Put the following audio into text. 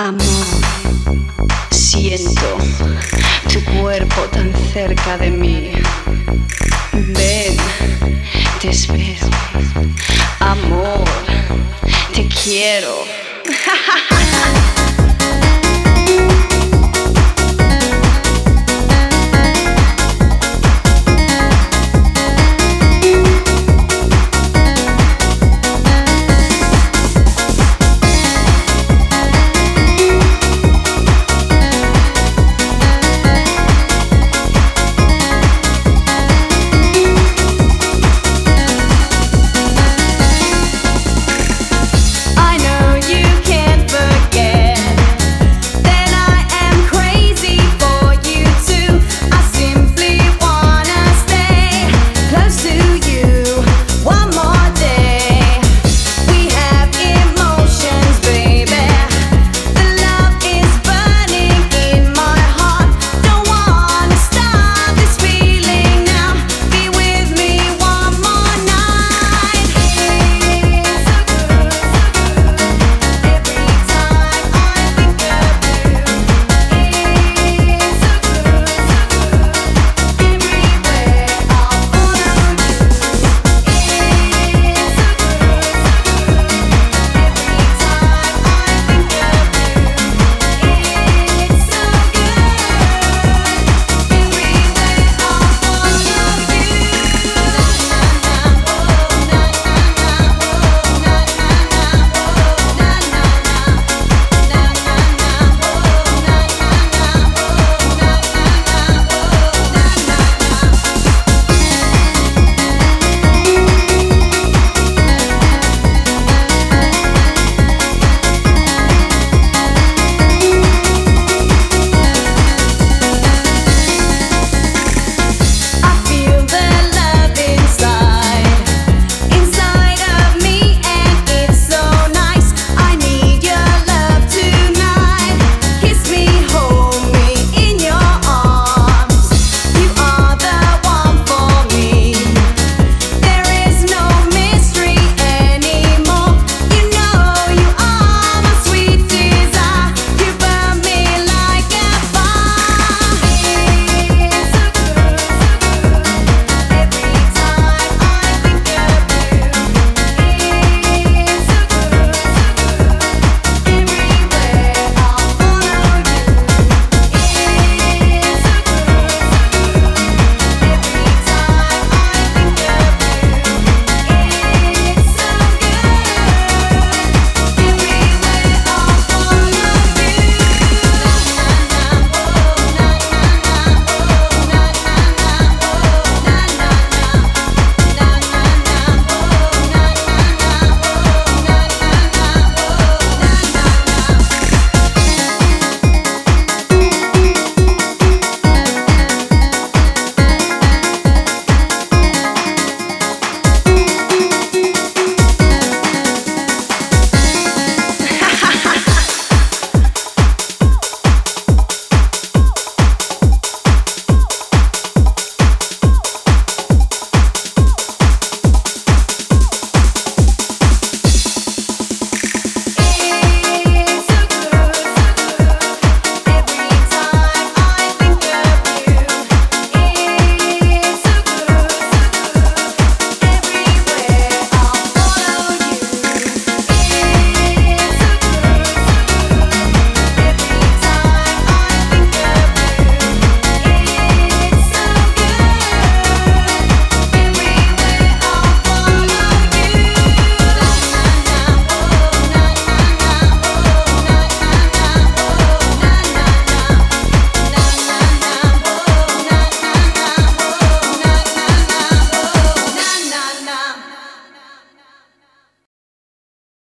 Amor, siento tu cuerpo tan cerca de mí. Ven, te espero. Amor, te quiero.